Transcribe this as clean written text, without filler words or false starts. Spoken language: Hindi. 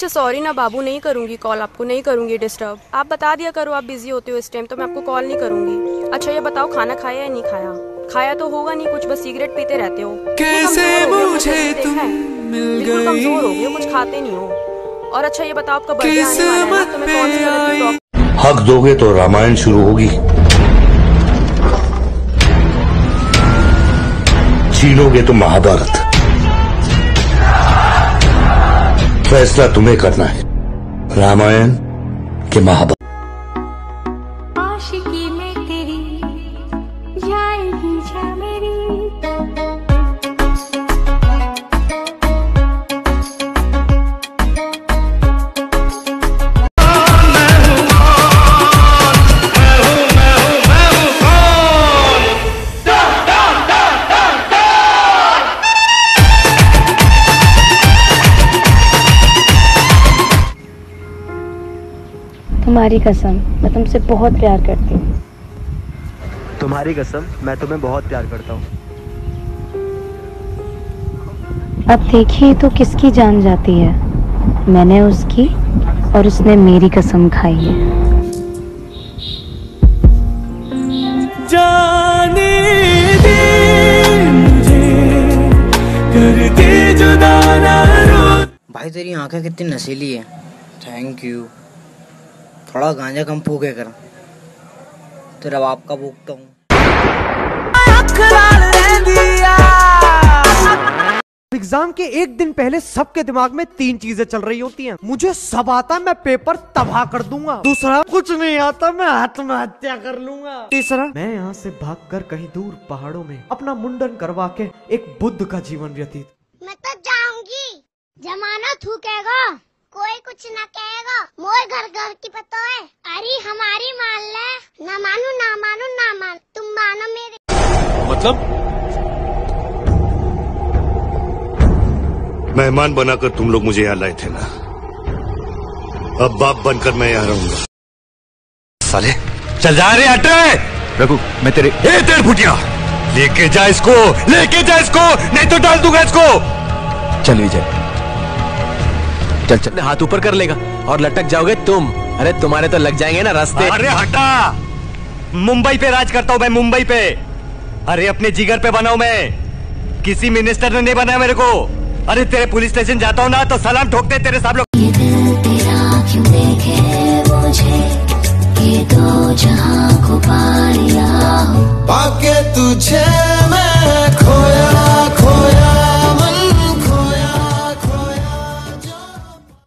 अच्छा सॉरी ना बाबू, नहीं करूँगी कॉल, आपको नहीं करूँगी डिस्टर्ब। आप बता दिया करो आप बिजी होते हो इस टाइम, तो मैं आपको कॉल नहीं करूँगी। अच्छा ये बताओ खाना खाया या नहीं खाया? खाया तो होगा नहीं कुछ, बस सिगरेट पीते रहते हो। कैसे मुझे तुम मिल गई, कमजोर हो गए, कुछ खाते नहीं हो। और अच्छा ये बताओ आपका बर्थडे आने वाला है, तुम्हें कौन सी लड़की टॉप? हक दोगे तो रामायण शुरू होगी, छीनोगे तो महाभारत। फैसला तुम्हें करना है, रामायण के महाभारत। आशिकी में तेरी जाएगी जा मेरी, तुम्हारी कसम मैं तुमसे बहुत प्यार करती हूँ। तुम्हारी कसम मैं तुम्हें बहुत प्यार करता हूँ। अब देखिए तो किसकी जान जाती है, मैंने उसकी और उसने मेरी कसम खाई है। जाने दे मुझे, कर दे जुदा ना रो। भाई तेरी आंखें कितनी नशीली है। Thank you. थोड़ा गांजा कम फूके कर, तेरा बाप का फूकता हूँ। एग्जाम के एक दिन पहले सबके दिमाग में तीन चीजें चल रही होती हैं। मुझे सब आता, मैं पेपर तबाह कर दूंगा। दूसरा, कुछ नहीं आता, मैं आत्महत्या कर लूंगा। तीसरा, मैं यहाँ से भागकर कहीं दूर पहाड़ों में अपना मुंडन करवा के एक बुद्ध का जीवन व्यतीत। मैं तो जाऊंगी, जमाना थूकेगा, कोई कुछ ना कहेगा। मोर घर घर की पता है, अरे हमारी मान ले। ना मानू ना मानू ना मान, तुम मानो मेरे। मतलब मेहमान बनाकर तुम लोग मुझे यहाँ लाए थे ना, अब बाप बनकर मैं यहाँ रहूंगा। साले चल जा रे, हट रे। रघु मैं तेरे तेरे फुटिया, लेके जा इसको, लेके जा इसको, नहीं तो डाल दूंगा इसको। चल विजय चल चल, हाथ ऊपर कर लेगा और लटक जाओगे तुम। अरे तुम्हारे तो लग जाएंगे ना रास्ते। अरे हटा, मुंबई पे राज करता हूँ मैं, मुंबई पे। अरे अपने जिगर पे बनाऊ मैं, किसी मिनिस्टर ने नहीं बनाया मेरे को। अरे तेरे पुलिस स्टेशन जाता हूँ ना तो सलाम ठोकते तेरे साहब लोग।